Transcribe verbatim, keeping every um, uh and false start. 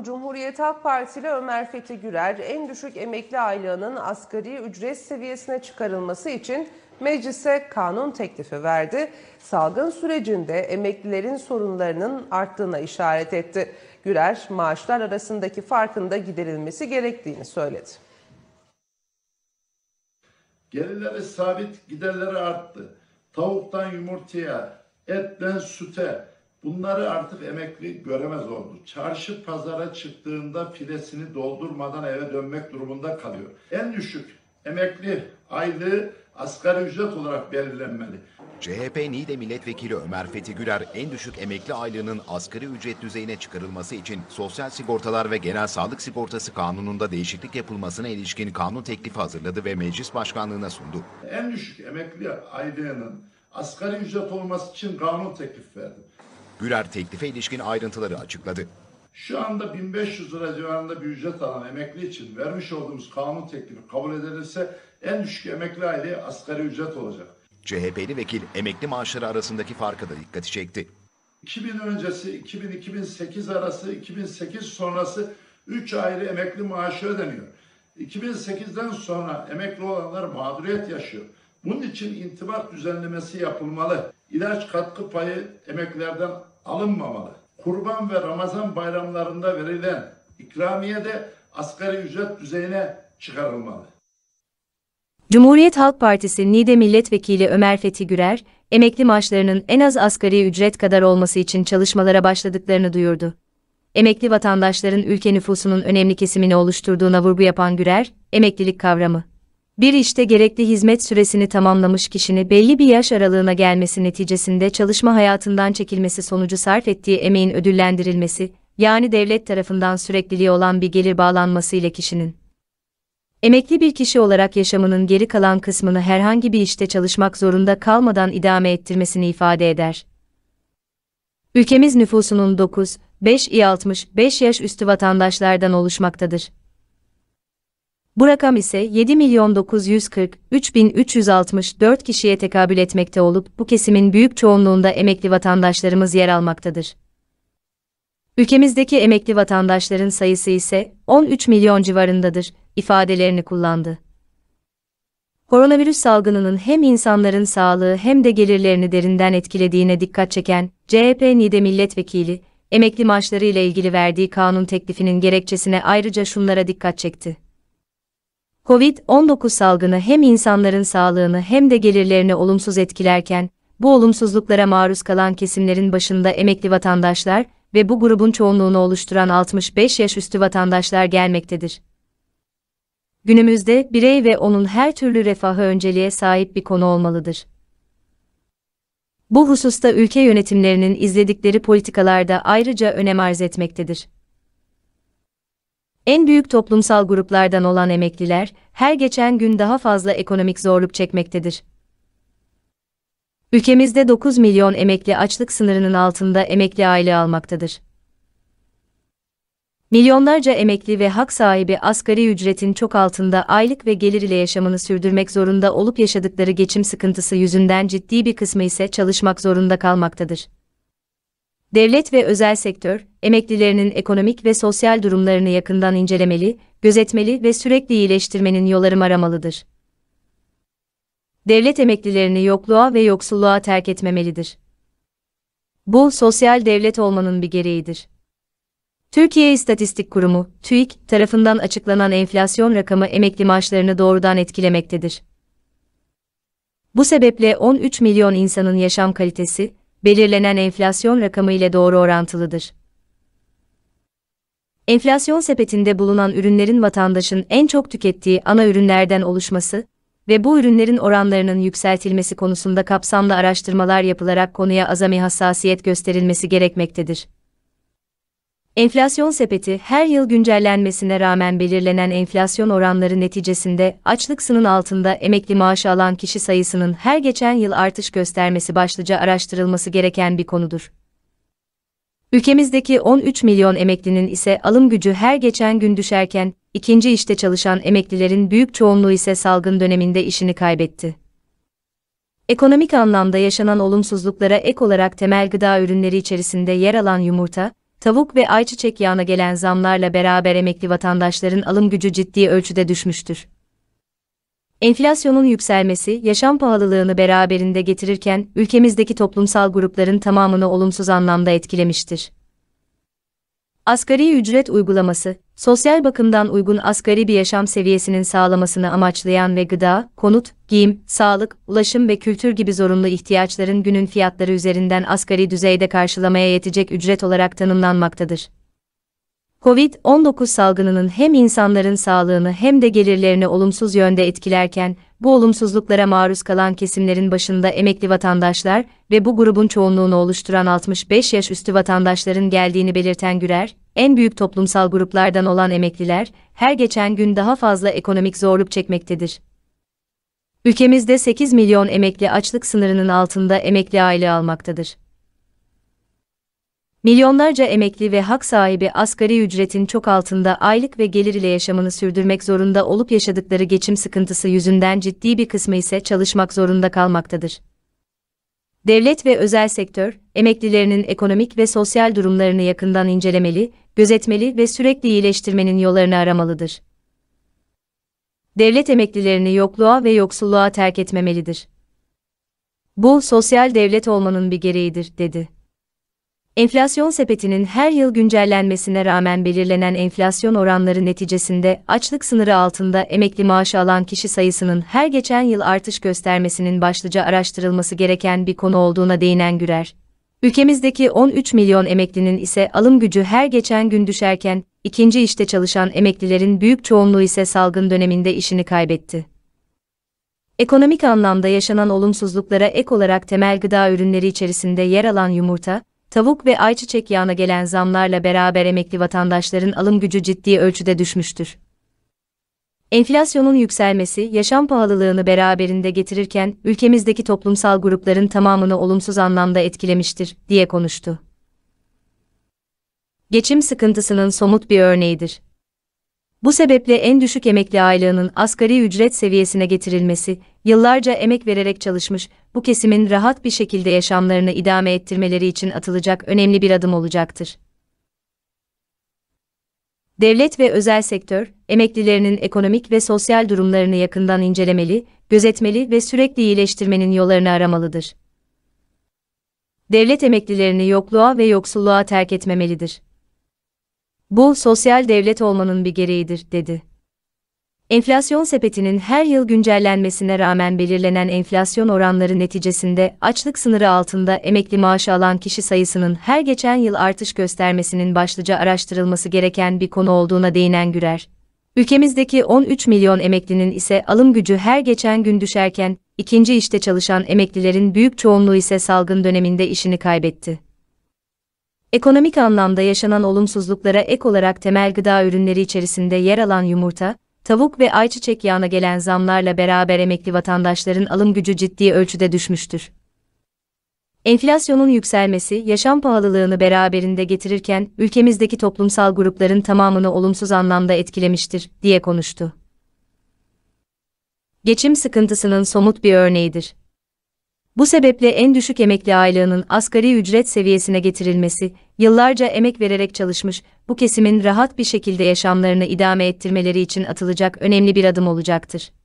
bakalım. Cumhuriyet Halk Partisi ile Ömer Fethi Gürer en düşük emekli aylığının asgari ücret seviyesine çıkarılması için meclise kanun teklifi verdi. Salgın sürecinde emeklilerin sorunlarının arttığına işaret etti. Gürer maaşlar arasındaki farkın da giderilmesi gerektiğini söyledi. Gelirleri sabit, giderleri arttı. Tavuktan yumurtaya, etten süte, bunları artık emekli göremez oldu. Çarşı pazara çıktığında filesini doldurmadan eve dönmek durumunda kalıyor. En düşük emekli aylığı asgari ücret olarak belirlenmeli. C H P Niğde Milletvekili Ömer Fethi Gürer en düşük emekli aylığının asgari ücret düzeyine çıkarılması için Sosyal Sigortalar ve Genel Sağlık Sigortası Kanunu'nda değişiklik yapılmasına ilişkin kanun teklifi hazırladı ve meclis başkanlığına sundu. En düşük emekli aylığının asgari ücret olması için kanun teklifi verdi. Gürer teklife ilişkin ayrıntıları açıkladı. Şu anda bin beş yüz lira civarında bir ücret alan emekli için vermiş olduğumuz kanun teklifi kabul edilirse en düşük emekli aylığı asgari ücret olacak. C H P'li vekil emekli maaşları arasındaki farka da dikkati çekti. iki bin öncesi, iki bin iki bin sekiz arası, iki bin sekiz sonrası üç ayrı emekli maaşı ödeniyor. iki bin sekizden sonra emekli olanlar mağduriyet yaşıyor. Bunun için intibak düzenlemesi yapılmalı. İlaç katkı payı emeklilerden alınmamalı. Kurban ve Ramazan bayramlarında verilen ikramiye de asgari ücret düzeyine çıkarılmalı. Cumhuriyet Halk Partisi Niğde Milletvekili Ömer Fethi Gürer, emekli maaşlarının en az asgari ücret kadar olması için çalışmalara başladıklarını duyurdu. Emekli vatandaşların ülke nüfusunun önemli kesimini oluşturduğuna vurgu yapan Gürer, emeklilik kavramı, bir işte gerekli hizmet süresini tamamlamış kişinin belli bir yaş aralığına gelmesi neticesinde çalışma hayatından çekilmesi sonucu sarf ettiği emeğin ödüllendirilmesi, yani devlet tarafından sürekliliği olan bir gelir bağlanması ile kişinin, emekli bir kişi olarak yaşamının geri kalan kısmını herhangi bir işte çalışmak zorunda kalmadan idame ettirmesini ifade eder. Ülkemiz nüfusunun dokuz virgül beş ila altmış beş yaş üstü vatandaşlardan oluşmaktadır. Bu rakam ise yedi milyon dokuz yüz kırk üç bin üç yüz altmış dört kişiye tekabül etmekte olup bu kesimin büyük çoğunluğunda emekli vatandaşlarımız yer almaktadır. Ülkemizdeki emekli vatandaşların sayısı ise on üç milyon civarındadır ifadelerini kullandı. Koronavirüs salgınının hem insanların sağlığı hem de gelirlerini derinden etkilediğine dikkat çeken C H P Niğde Milletvekili, emekli maaşları ile ilgili verdiği kanun teklifinin gerekçesine ayrıca şunlara dikkat çekti. Covid on dokuz salgını hem insanların sağlığını hem de gelirlerini olumsuz etkilerken, bu olumsuzluklara maruz kalan kesimlerin başında emekli vatandaşlar ve bu grubun çoğunluğunu oluşturan altmış beş yaş üstü vatandaşlar gelmektedir. Günümüzde birey ve onun her türlü refahı önceliğe sahip bir konu olmalıdır. Bu hususta ülke yönetimlerinin izledikleri politikalarda ayrıca önem arz etmektedir. En büyük toplumsal gruplardan olan emekliler, her geçen gün daha fazla ekonomik zorluk çekmektedir. Ülkemizde dokuz milyon emekli açlık sınırının altında emekli aylığı almaktadır. Milyonlarca emekli ve hak sahibi asgari ücretin çok altında aylık ve gelir ile yaşamını sürdürmek zorunda olup yaşadıkları geçim sıkıntısı yüzünden ciddi bir kısmı ise çalışmak zorunda kalmaktadır. Devlet ve özel sektör, emeklilerinin ekonomik ve sosyal durumlarını yakından incelemeli, gözetmeli ve sürekli iyileştirmenin yollarını aramalıdır. Devlet emeklilerini yokluğa ve yoksulluğa terk etmemelidir. Bu, sosyal devlet olmanın bir gereğidir. Türkiye İstatistik Kurumu, TÜİK, tarafından açıklanan enflasyon rakamı emekli maaşlarını doğrudan etkilemektedir. Bu sebeple on üç milyon insanın yaşam kalitesi, belirlenen enflasyon rakamı ile doğru orantılıdır. Enflasyon sepetinde bulunan ürünlerin vatandaşın en çok tükettiği ana ürünlerden oluşması ve bu ürünlerin oranlarının yükseltilmesi konusunda kapsamlı araştırmalar yapılarak konuya azami hassasiyet gösterilmesi gerekmektedir. Enflasyon sepeti her yıl güncellenmesine rağmen belirlenen enflasyon oranları neticesinde açlık sınırının altında emekli maaşı alan kişi sayısının her geçen yıl artış göstermesi başlıca araştırılması gereken bir konudur. Ülkemizdeki on üç milyon emeklinin ise alım gücü her geçen gün düşerken, ikinci işte çalışan emeklilerin büyük çoğunluğu ise salgın döneminde işini kaybetti. Ekonomik anlamda yaşanan olumsuzluklara ek olarak temel gıda ürünleri içerisinde yer alan yumurta, tavuk ve ayçiçek yağına gelen zamlarla beraber emekli vatandaşların alım gücü ciddi ölçüde düşmüştür. Enflasyonun yükselmesi, yaşam pahalılığını beraberinde getirirken, ülkemizdeki toplumsal grupların tamamını olumsuz anlamda etkilemiştir. Asgari ücret uygulaması, sosyal bakımdan uygun asgari bir yaşam seviyesinin sağlamasını amaçlayan ve gıda, konut, giyim, sağlık, ulaşım ve kültür gibi zorunlu ihtiyaçların günün fiyatları üzerinden asgari düzeyde karşılamaya yetecek ücret olarak tanımlanmaktadır. Covid on dokuz salgınının hem insanların sağlığını hem de gelirlerini olumsuz yönde etkilerken, bu olumsuzluklara maruz kalan kesimlerin başında emekli vatandaşlar ve bu grubun çoğunluğunu oluşturan altmış beş yaş üstü vatandaşların geldiğini belirten Gürer, en büyük toplumsal gruplardan olan emekliler, her geçen gün daha fazla ekonomik zorluk çekmektedir. Ülkemizde sekiz milyon emekli açlık sınırının altında emekli aylığı almaktadır. Milyonlarca emekli ve hak sahibi asgari ücretin çok altında aylık ve gelir ile yaşamını sürdürmek zorunda olup yaşadıkları geçim sıkıntısı yüzünden ciddi bir kısmı ise çalışmak zorunda kalmaktadır. Devlet ve özel sektör, emeklilerinin ekonomik ve sosyal durumlarını yakından incelemeli, gözetmeli ve sürekli iyileştirmenin yollarını aramalıdır. Devlet emeklilerini yokluğa ve yoksulluğa terk etmemelidir. Bu, sosyal devlet olmanın bir gereğidir, dedi. Enflasyon sepetinin her yıl güncellenmesine rağmen belirlenen enflasyon oranları neticesinde açlık sınırı altında emekli maaşı alan kişi sayısının her geçen yıl artış göstermesinin başlıca araştırılması gereken bir konu olduğuna değinen Gürer, ülkemizdeki on üç milyon emeklinin ise alım gücü her geçen gün düşerken, ikinci işte çalışan emeklilerin büyük çoğunluğu ise salgın döneminde işini kaybetti. Ekonomik anlamda yaşanan olumsuzluklara ek olarak temel gıda ürünleri içerisinde yer alan yumurta, tavuk ve ayçiçek yağına gelen zamlarla beraber emekli vatandaşların alım gücü ciddi ölçüde düşmüştür. Enflasyonun yükselmesi, yaşam pahalılığını beraberinde getirirken, ülkemizdeki toplumsal grupların tamamını olumsuz anlamda etkilemiştir, diye konuştu. Geçim sıkıntısının somut bir örneğidir. Bu sebeple en düşük emekli aylığının asgari ücret seviyesine getirilmesi, yıllarca emek vererek çalışmış, bu kesimin rahat bir şekilde yaşamlarını idame ettirmeleri için atılacak önemli bir adım olacaktır. Devlet ve özel sektör, emeklilerinin ekonomik ve sosyal durumlarını yakından incelemeli, gözetmeli ve sürekli iyileştirmenin yollarını aramalıdır. Devlet emeklilerini yokluğa ve yoksulluğa terk etmemelidir. Bu, sosyal devlet olmanın bir gereğidir, dedi. Enflasyon sepetinin her yıl güncellenmesine rağmen belirlenen enflasyon oranları neticesinde açlık sınırı altında emekli maaşı alan kişi sayısının her geçen yıl artış göstermesinin başlıca araştırılması gereken bir konu olduğuna değinen Gürer, ülkemizdeki on üç milyon emeklinin ise alım gücü her geçen gün düşerken, ikinci işte çalışan emeklilerin büyük çoğunluğu ise salgın döneminde işini kaybetti. Ekonomik anlamda yaşanan olumsuzluklara ek olarak temel gıda ürünleri içerisinde yer alan yumurta, tavuk ve ayçiçek yağına gelen zamlarla beraber emekli vatandaşların alım gücü ciddi ölçüde düşmüştür. Enflasyonun yükselmesi, yaşam pahalılığını beraberinde getirirken, ülkemizdeki toplumsal grupların tamamını olumsuz anlamda etkilemiştir, diye konuştu. Geçim sıkıntısının somut bir örneğidir. Bu sebeple en düşük emekli aylığının asgari ücret seviyesine getirilmesi, yıllarca emek vererek çalışmış, bu kesimin rahat bir şekilde yaşamlarını idame ettirmeleri için atılacak önemli bir adım olacaktır.